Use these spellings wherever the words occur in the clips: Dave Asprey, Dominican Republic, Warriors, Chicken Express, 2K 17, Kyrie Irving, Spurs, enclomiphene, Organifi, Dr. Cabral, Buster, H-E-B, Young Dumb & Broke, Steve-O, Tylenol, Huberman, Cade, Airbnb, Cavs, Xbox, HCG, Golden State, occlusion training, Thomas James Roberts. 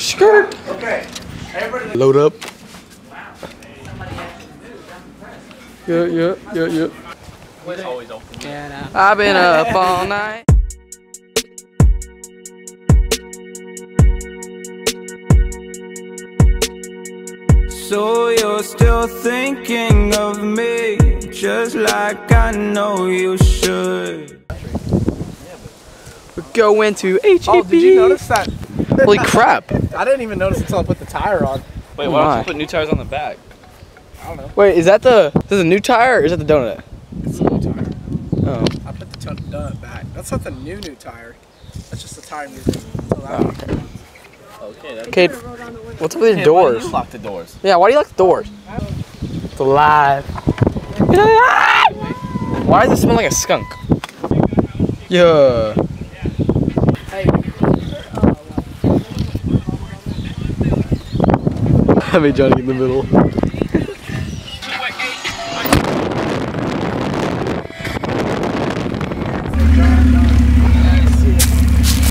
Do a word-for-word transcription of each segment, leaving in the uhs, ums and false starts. Skirt. Okay. Everybody load up. Wow. Yeah, yeah, yeah, yeah. It's always open. Yeah, no. I've been up all night. So you're still thinking of me, just like I know you should. We go into H E B. Oh, did you notice that? Holy crap. I didn't even notice until I put the tire on. Wait, why don't you put new tires on the back? I don't know. Wait, is that the, is that a new tire or is that the donut? It's the new tire. Oh. I put the donut back. That's not the new, new tire. That's just the tire music. Oh, okay. Okay, Cade, what's up with your doors? Why do you lock the doors? Yeah, why do you lock the doors? It's alive. It's alive! Why does it smell like a skunk? Yeah. I made Johnny in the middle.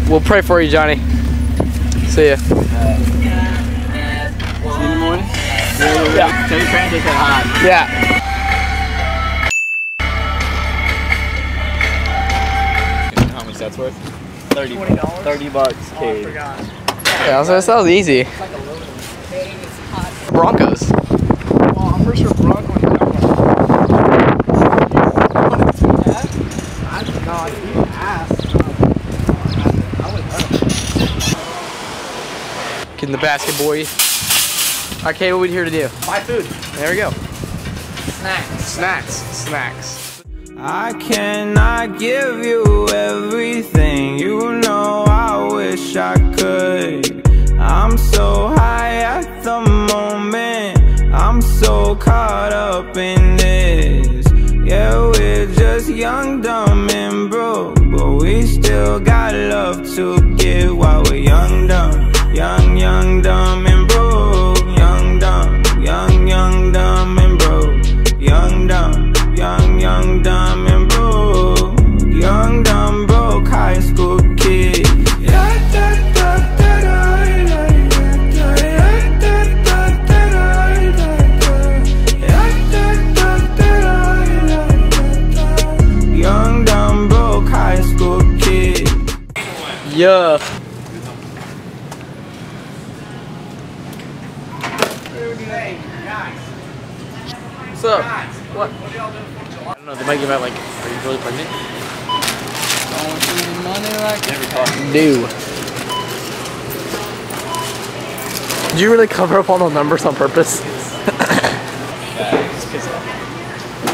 We'll pray for you, Johnny. See ya. See you in the morning? Yeah. Tell your parents they said hi. Yeah. How much that's worth? thirty. twenty dollars? thirty bucks, Cade. Oh, yeah, I was gonna say that was easy. It's like a little hot. Broncos. Well, I'm pretty sure Bronco and I don't know. I don't know. Get in the basket, boy. Alright, Cade, what are we here to do? Buy food. There we go. Snacks. Snacks. Snacks. I cannot give you everything. You know I wish I could. I'm so high at the moment. I'm so caught up in this. Yeah, we're just young, dumb, and broke. But we still got love to give while we're young, dumb. Young, young, dumb, and broke. Young, dumb, young, young, dumb, and broke. Young, dumb, young, young, dumb, and broke. Young, dumb, broke, high school kid. Young, dumb, broke, high school kid. Yeah. What's up? What? I don't know, they might give out like, are you really pregnant? Don't see any money like that. Do. Did you really cover up all the numbers on purpose? Yeah, just piss off.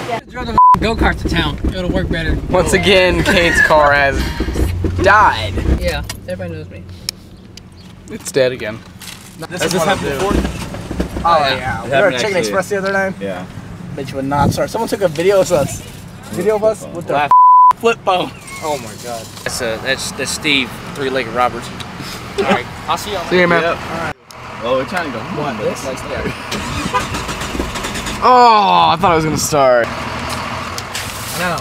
Just drive the go-kart to town. It'll work better. Once again, Cade's car has died. Yeah, everybody knows me. It's dead again. This Has this happened before? Oh yeah, we were at Chicken Express the other night. Yeah. Bitch would not start. Someone took a video of us. Video of us with their flip phone. Oh my god. That's uh, that's that's Steve, three-legged Roberts. All right, I'll see y'all. See you, man. Yep. All right. Well, we're trying to go one, but it's like that. Oh, I thought I was gonna start. No.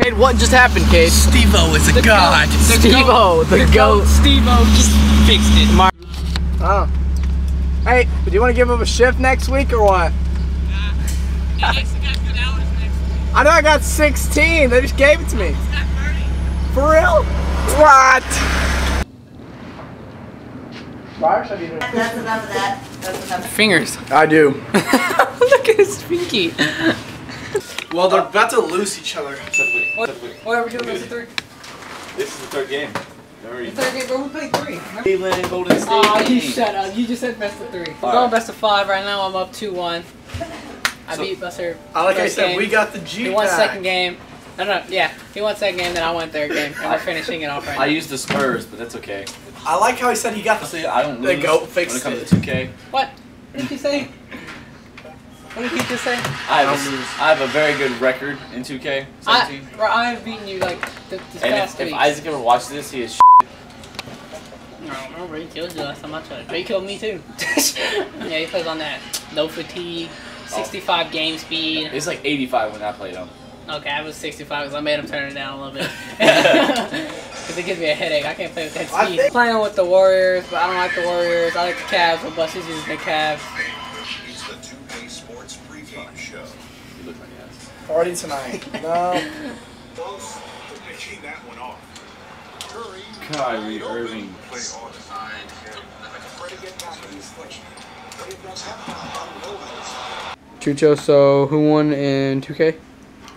Cade, what just happened, Cade? Steve-O is a god. Steve-O, the goat. Steve-O just fixed it. My Oh. Hey, do you want to give him a shift next week or what? Nah. Yeah, next week I got good hours next week. I know I got sixteen. They just gave it to me. It's not thirty. For real? What? That's enough of that. That's enough. Fingers. I do. Look at his pinky. Well, they're about to lose each other. What, what are we doing? This is the third. This is the third game. The third game, but we played three. Cleveland and Golden State. Aw, you shut up. You just said best of three. We're going best of five right now. I'm up two one. I so, beat Buster. Like I said, game. We got the G. He won second game. I don't know. Yeah, he won second game, then I won third game. And we're finishing it off right now. I used the Spurs, but that's okay. I like how he said he got the. See, I don't lose. The goat fixed when it comes it. to two K. What? What did you say? What did you just say? I have, a, I have a very good record in two K seventeen. I, bro, I have beaten you like th this and past if, if Isaac ever watches this, he is sh**. No, I remember he killed you last time I tried. He killed me too. Yeah, he plays on that. No fatigue, sixty-five oh. game speed. It's like eighty-five when I played him. Okay, I was sixty-five because I made him turn it down a little bit. because it gives me a headache. I can't play with that speed. I'm playing with the Warriors, but I don't like the Warriors. I like the Cavs, but Buster's using the Cavs. It's the two K Sports Preview Show. You look like ass. Party tonight. No. Close to picking that one off. Curry, Kyrie Irving. Play all the time. Try to get back in this flesh. Chucho, so who won in two K?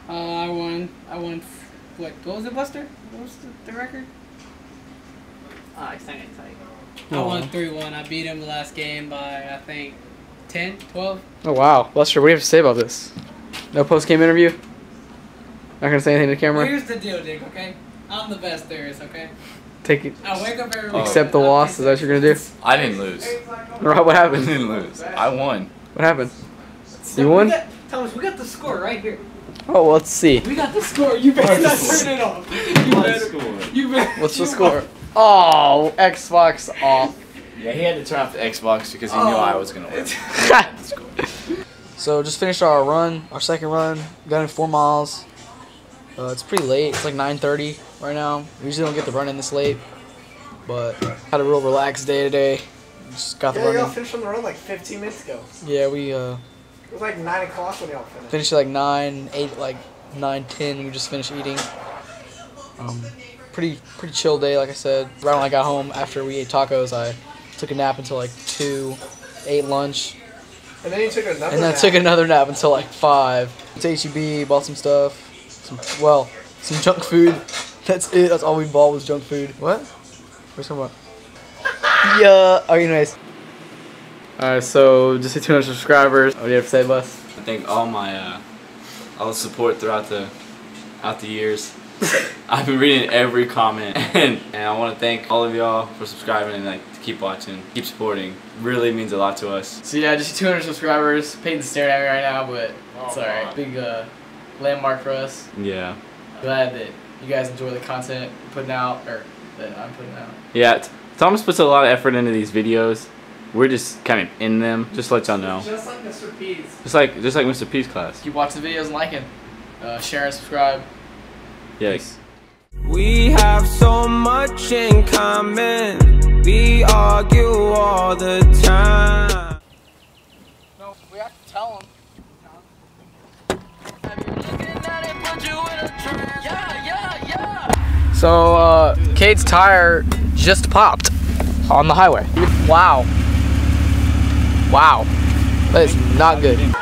Uh, I won. I won. What? What was it, Buster? What was the, the record? Uh, I sang it tight. Oh. I won three one. I beat him the last game by, I think, ten, twelve. Oh, wow. Buster, what do you have to say about this? No post-game interview? Not going to say anything to the camera? Well, here's the deal, Dick, okay? I'm the best there is, okay? Take it. I wake up every Accept the loss. Is that what you're going to do? I didn't lose. Rob, what happened? I didn't lose. I won. What happened? So you won? We got, Thomas, we got the score right here. Oh, well, let's see. We got the score. You better not turn it off. You better. You better. What's the score? Oh, Xbox off. Yeah, he had to turn off the Xbox because he oh. knew I was going to win. So just finished our run, our second run. Got in four miles. Uh, it's pretty late. It's like nine thirty right now. We usually don't get the run in this late, but had a real relaxed day today. Just got yeah, the run. Y'all finished on the run like fifteen minutes ago. Yeah, we. Uh, it was like nine o'clock when y'all finished. Finished at like nine, eight, like nine, ten. We just finished eating. Um, pretty, pretty chill day, like I said. Right when I got home after we ate tacos, I took a nap until like two, ate lunch. And then you took another. And then nap. I took another nap until like five. Went to H E B, bought some stuff. Some, well, some junk food. That's it. That's all we bought was junk food. What? Where's someone? Yeah. Oh, anyways. All right. So just hit two hundred subscribers. What do you have to say, Bus? I think all my uh, all the support throughout the out the years. I've been reading every comment, and, and I want to thank all of y'all for subscribing and like to keep watching, keep supporting. Really means a lot to us. So yeah, just two hundred subscribers. Peyton's staring at me right now, but oh, it's alright. Big uh. landmark for us. Yeah. Glad that you guys enjoy the content I'm putting out, or that I'm putting out. Yeah, Thomas puts a lot of effort into these videos. We're just kind of in them. Just to let y'all know. Just like Mister P's. Just like just like Mister P's class. Keep watching the videos and liking, uh, share and subscribe. Yes. We have so much in common. We argue all the time. No, we have to tell them. So, uh, Cade's tire just popped on the highway. Wow. Wow. That is not good.